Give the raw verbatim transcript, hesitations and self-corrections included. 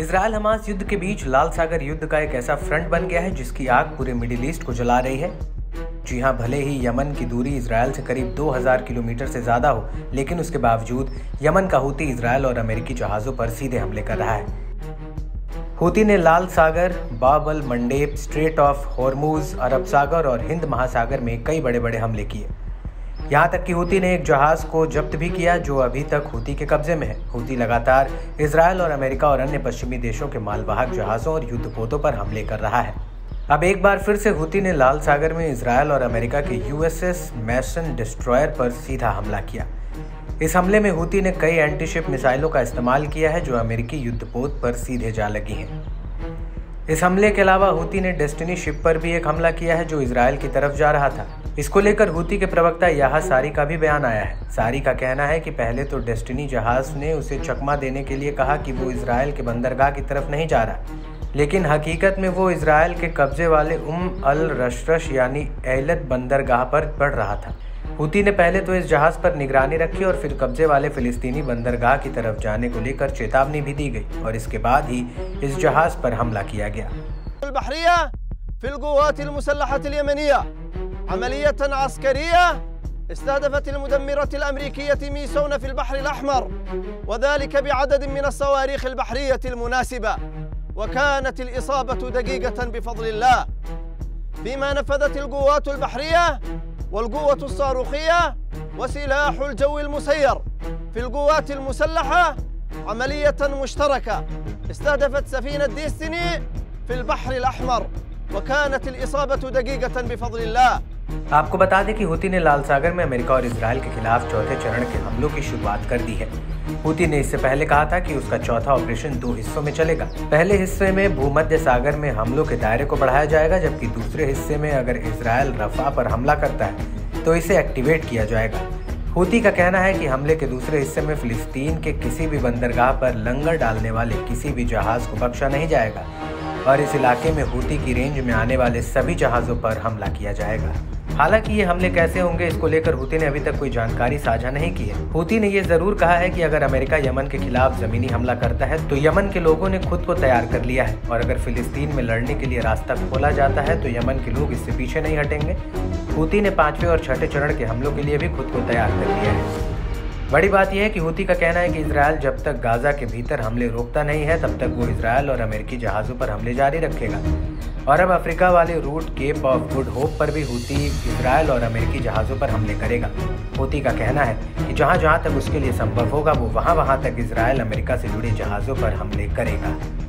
Israel Hamas युद्ध के बीच लाल सागर युद्ध का एक ऐसा फ्रंट बन गया है जिसकी आग पूरे मिडिल ईस्ट को जला रही है। जी हां, भले ही यमन की दूरी इसराइल से करीब दो हज़ार किलोमीटर से ज़्यादा हो, लेकिन उसके बावजूद यमन का हूती इसराइल और अमेरिकी जहाज़ों पर सीधे हमले कर रहा है। हूती ने लाल सागर, Bab el, Mandeb, strait of Hormuz, अरब सागर और हिंद महासागर में कई बड़े बड़े हमले किए। यहाँ तक कि हूती ने एक जहाज़ को जब्त भी किया जो अभी तक हूती के कब्जे में है। हूती लगातार इसराइल और अमेरिका और अन्य पश्चिमी देशों के मालवाहक जहाज़ों और युद्धपोतों पर हमले कर रहा है। अब एक बार फिर से हूती ने लाल सागर में इसराइल और अमेरिका के यूएसएस मैसन डिस्ट्रॉयर पर सीधा हमला किया। इस हमले में हूती ने कई एंटी शिप मिसाइलों का इस्तेमाल किया है जो अमेरिकी युद्धपोत पर सीधे जा लगी हैं। इस हमले के अलावा हूती ने डेस्टिनी शिप पर भी एक हमला किया है जो इसराइल की तरफ जा रहा था। इसको लेकर हूती के प्रवक्ता याह्या सारी का भी बयान आया है। सारी का कहना है कि पहले तो डेस्टिनी जहाज़ ने उसे चकमा देने के लिए कहा कि वो इसराइल के बंदरगाह की तरफ नहीं जा रहा, लेकिन हकीकत में वो इसराइल के कब्जे वाले उम अल रशरश यानी एलत बंदरगाह पर बढ़ रहा था। हूती ने पहले तो इस जहाज़ पर निगरानी रखी और फिर कब्जे वाले फ़िलिस्तीनी बंदरगाह की तरफ जाने को लेकर चेतावनी भी दी गई और इसके बाद ही इस जहाज़ पर हमला किया गया। عملية عسكرية استهدفت المدمرة الأمريكية ميسون في البحر الأحمر وذلك بعدد من الصواريخ البحرية المناسبة وكانت الإصابة دقيقة بفضل الله فيما نفذت القوات البحرية والقوة الصاروخية وسلاح الجو المسير في القوات المسلحة عملية مشتركة استهدفت سفينة ديستني في البحر الأحمر وكانت الإصابة دقيقة بفضل الله। आपको बता दें कि हूती ने लाल सागर में अमेरिका और इसराइल के खिलाफ चौथे चरण के हमलों की शुरुआत कर दी है। हूती ने इससे पहले कहा था कि उसका चौथा ऑपरेशन दो हिस्सों में चलेगा। पहले हिस्से में भूमध्य सागर में हमलों के दायरे को बढ़ाया जाएगा, जबकि दूसरे हिस्से में अगर इसराइल रफा पर हमला करता है तो इसे एक्टिवेट किया जाएगा। हूती का कहना है कि हमले के दूसरे हिस्से में फिलिस्तीन के किसी भी बंदरगाह पर लंगर डालने वाले किसी भी जहाज़ को बख्शा नहीं जाएगा और इस इलाके में हूती की रेंज में आने वाले सभी जहाज़ों पर हमला किया जाएगा। हालांकि ये हमले कैसे होंगे इसको लेकर हूती ने अभी तक कोई जानकारी साझा नहीं की है। हूती ने ये ज़रूर कहा है कि अगर अमेरिका यमन के खिलाफ ज़मीनी हमला करता है तो यमन के लोगों ने खुद को तैयार कर लिया है और अगर फ़िलिस्तीन में लड़ने के लिए रास्ता खोला जाता है तो यमन के लोग इससे पीछे नहीं हटेंगे। हूती ने पाँचवें और छठे चरण के हमलों के लिए भी खुद को तैयार कर लिया है। बड़ी बात यह है कि हूती का कहना है कि इसराइल जब तक गाज़ा के भीतर हमले रोकता नहीं है तब तक वो इसराइल और अमेरिकी जहाज़ों पर हमले जारी रखेगा और अब अफ्रीका वाले route Cape of Good Hope पर भी हूती इसराइल और अमेरिकी जहाज़ों पर हमले करेगा। हूती का कहना है कि जहाँ जहाँ तक उसके लिए संभव होगा वो वहाँ वहाँ तक इसराइल अमेरिका से जुड़े जहाज़ों पर हमले करेगा।